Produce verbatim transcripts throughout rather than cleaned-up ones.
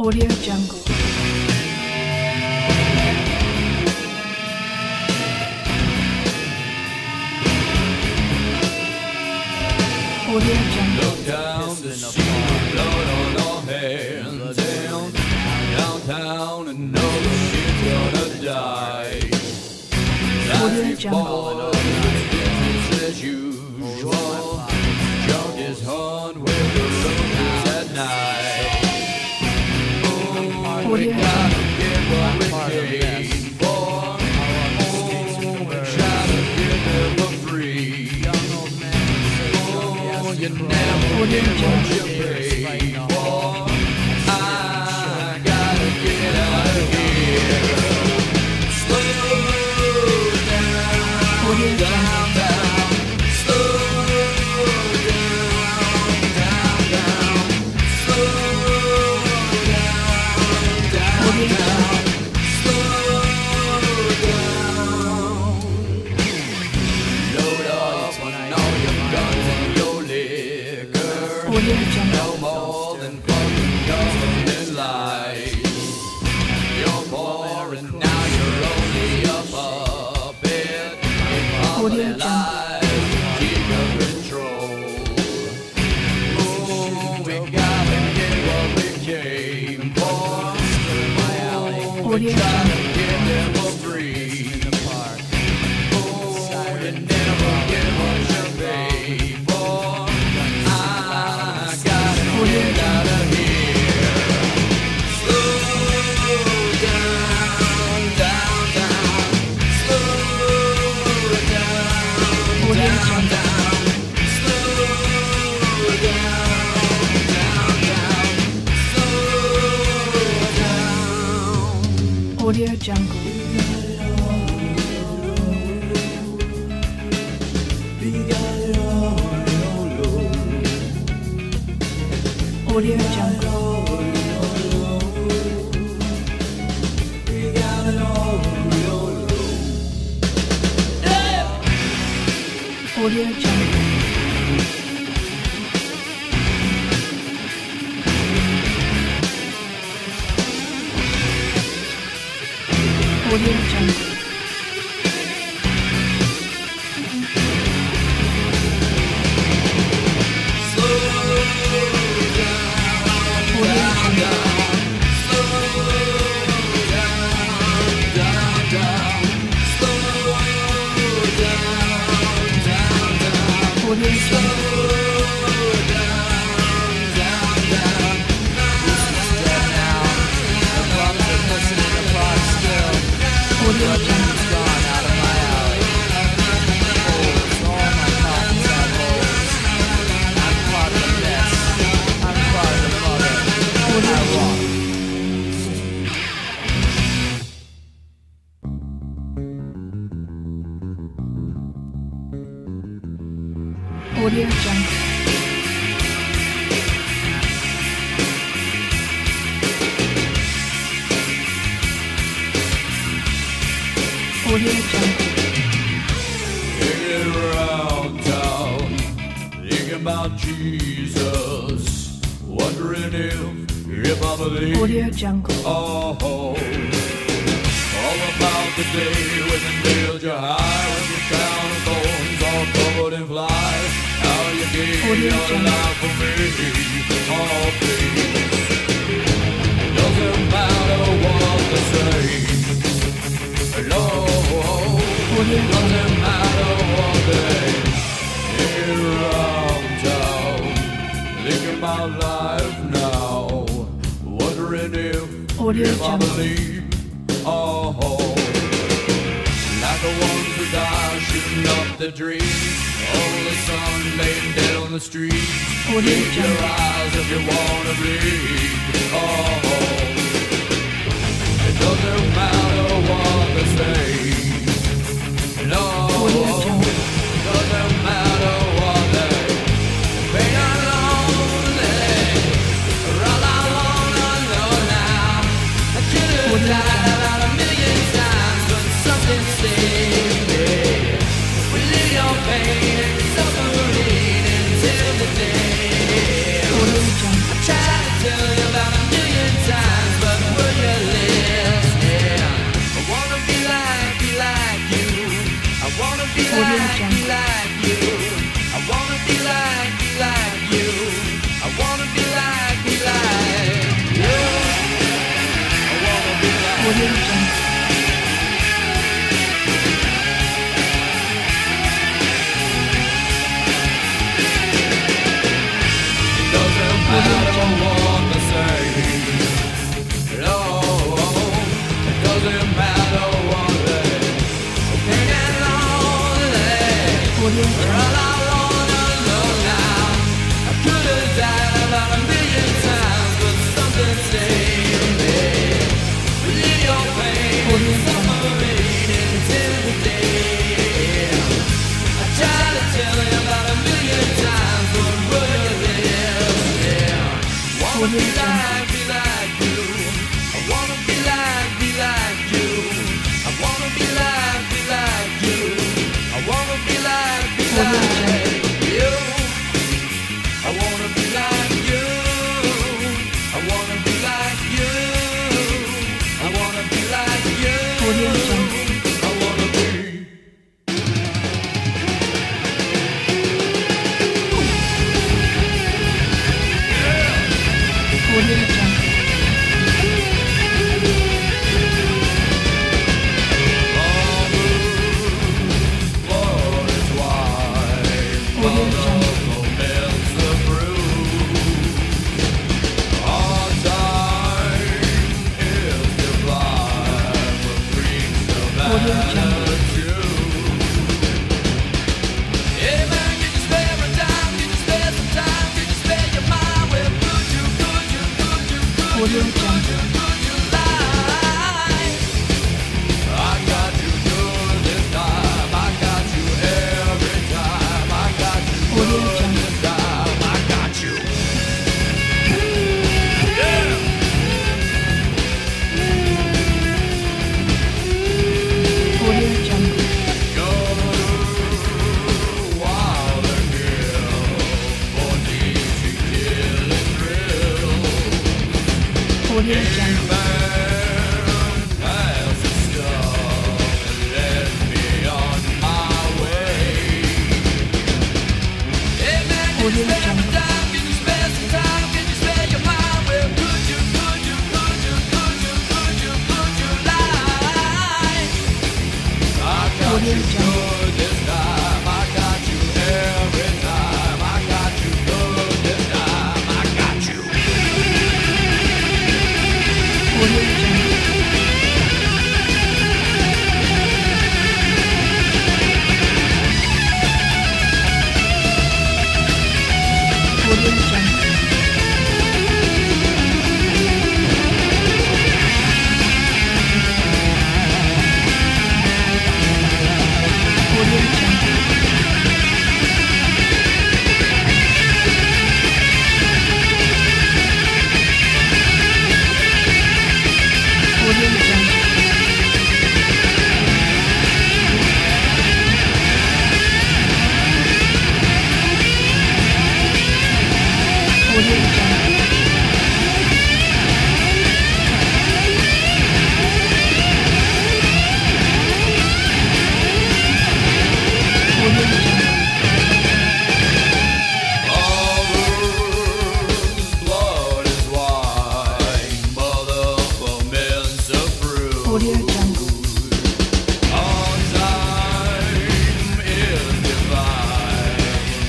Audio Jungle. Audio Jungle. Look down the street, blood on our hands. Down, downtown, and no shit gonna die. Audio Jungle. Business as usual. Junk is hard with the roads at night. We gotta get what we came for. Oh, we're trying to give them for free. Oh, you never get what you pay for. I gotta get out of here. Slow down, down, down. No more than fucking government lies. You're poor and now you're only a puppet of the lies keep under control. Oh, we gotta get what we came for. Oh, we're trying to get them for free. Oh, we never get what you pay for. Audio Jungle. Audio Jungle. Audio Jungle. Audio Jungle. Audio Jungle. Audio Jungle. Get around town, think about Jesus, wondering if if I believe. Audio Jungle. Oh, all about the day when the nailed your high, when you found bones all covered in flies. How you gave your life for me, oh please. It doesn't matter what they say. No, it doesn't matter what they say. Around town, thinking about life now, wondering if, if I believe. Oh, like the ones who die shooting up the dream. Only son laying dead on the street. Keep your eyes if you wanna bleed. Oh, it doesn't matter what they say. No, it doesn't matter what they say. I'm lonely, all alone, I know now. I should have died about a million times, but something saved me. We live your pain and suffering until the day. I tried to tell you about a million times. Audio Jungle. Doesn't matter what they say. No, it doesn't matter what they can get lonely. We're all alone and alone now. I could have died about a million times, but something saved me. Relieve your pain, submarine until the day. I tried to tell you about a million times, but word is there. Wanna be like, be like you. I wanna be like, be like you. I wanna be like, be like you. I wanna be like, be like you. I wanna be like you. I wanna be like you. I wanna be like you. I wanna be. Yeah. Audio Jungle. Audio Jungle. Audio Jungle. Audio Jungle. Audio Jungle. Audio Jungle. Audio Jungle. All time is divine.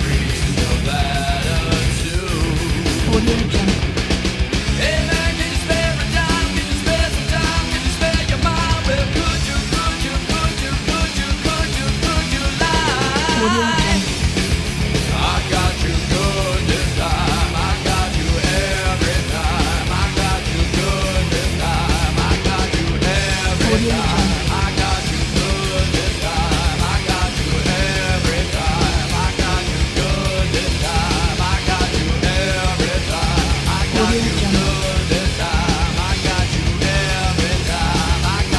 Breathe the latitude. Audio Jungle. Hey man, can you spare a dime? Can you spare some time? Can you spare your mind? Well, could you, could you, could you, could you, could you, could you lie? Audio Jungle. I got you good this time. I got you every time. I got you good this time. I got you every time. I got you good this time. I got you every time. I got you good this time. I got you every time. I got you good this time. I got you every time. I got you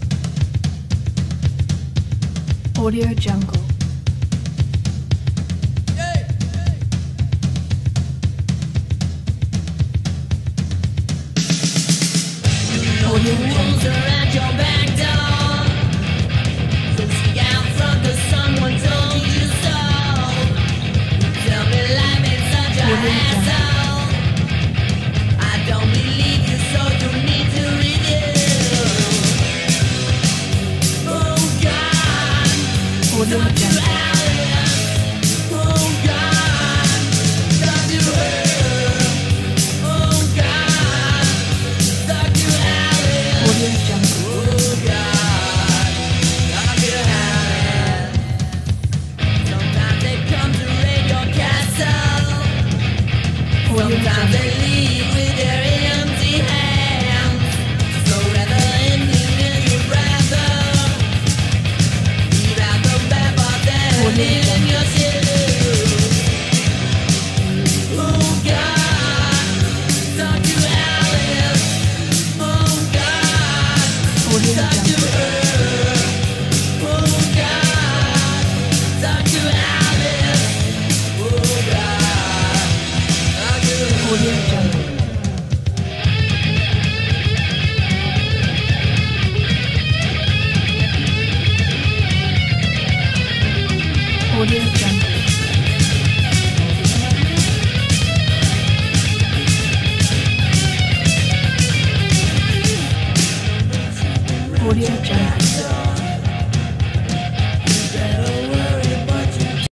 good this time. Audio Jungle. Audio Jungle. Are at your back door. Looking out front 'cause someone told you so. Tell me life is such an asshole. I don't believe you. Audio Jungle.